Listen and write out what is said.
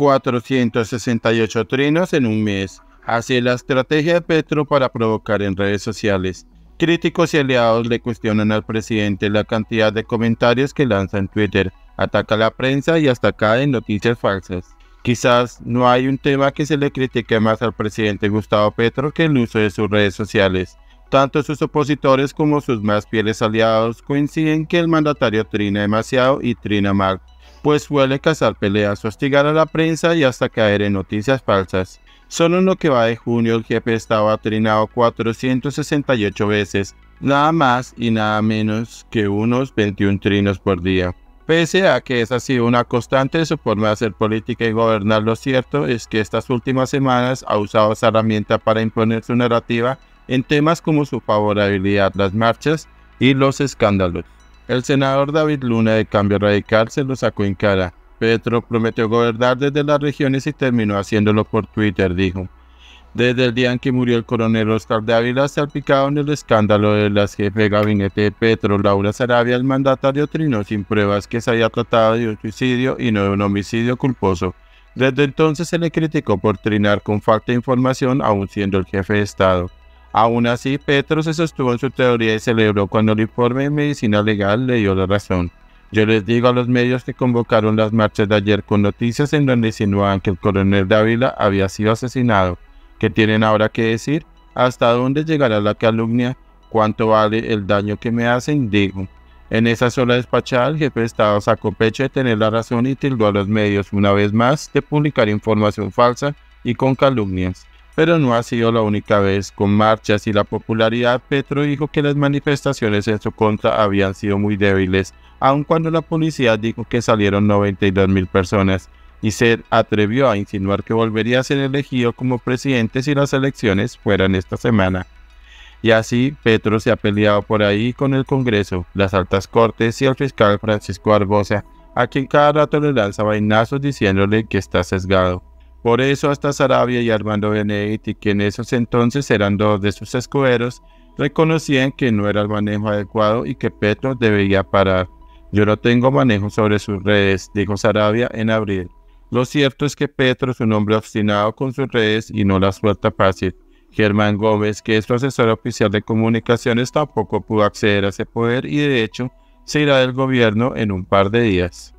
468 trinos en un mes. Así es la estrategia de Petro para provocar en redes sociales. Críticos y aliados le cuestionan al presidente la cantidad de comentarios que lanza en Twitter, ataca a la prensa y hasta cae en noticias falsas. Quizás no hay un tema que se le critique más al presidente Gustavo Petro que el uso de sus redes sociales. Tanto sus opositores como sus más fieles aliados coinciden que el mandatario trina demasiado y trina mal, pues suele cazar peleas, hostigar a la prensa y hasta caer en noticias falsas. Solo en lo que va de junio el jefe estaba trinado 468 veces, nada más y nada menos que unos 21 trinos por día. Pese a que esa ha sido una constante de su forma de hacer política y gobernar, lo cierto es que estas últimas semanas ha usado esa herramienta para imponer su narrativa en temas como su favorabilidad, las marchas y los escándalos. El senador David Luna de Cambio Radical se lo sacó en cara. Petro prometió gobernar desde las regiones y terminó haciéndolo por Twitter, dijo. Desde el día en que murió el coronel Oscar Dávila, salpicado en el escándalo de la jefe de gabinete de Petro, Laura Sarabia, el mandatario trinó sin pruebas que se había tratado de un suicidio y no de un homicidio culposo. Desde entonces se le criticó por trinar con falta de información, aún siendo el jefe de Estado. Aún así, Petro se sostuvo en su teoría y celebró cuando el informe de medicina legal le dio la razón. Yo les digo a los medios que convocaron las marchas de ayer con noticias en donde insinuaban que el coronel Dávila había sido asesinado. ¿Qué tienen ahora que decir? ¿Hasta dónde llegará la calumnia? ¿Cuánto vale el daño que me hacen? Digo. En esa sola despachada, el jefe de Estado sacó pecho de tener la razón y tildó a los medios una vez más de publicar información falsa y con calumnias. Pero no ha sido la única vez. Con marchas y la popularidad, Petro dijo que las manifestaciones en su contra habían sido muy débiles, aun cuando la policía dijo que salieron 92.000 personas, y se atrevió a insinuar que volvería a ser elegido como presidente si las elecciones fueran esta semana. Y así, Petro se ha peleado por ahí con el Congreso, las altas cortes y el fiscal Francisco Barbosa, a quien cada rato le lanza vainazos diciéndole que está sesgado. Por eso hasta Sarabia y Armando Benedetti, que en esos entonces eran dos de sus escuderos, reconocían que no era el manejo adecuado y que Petro debía parar. Yo no tengo manejo sobre sus redes, dijo Sarabia en abril. Lo cierto es que Petro es un hombre obstinado con sus redes y no las suelta fácil. Germán Gómez, que es su asesor oficial de comunicaciones, tampoco pudo acceder a ese poder y de hecho se irá del gobierno en un par de días.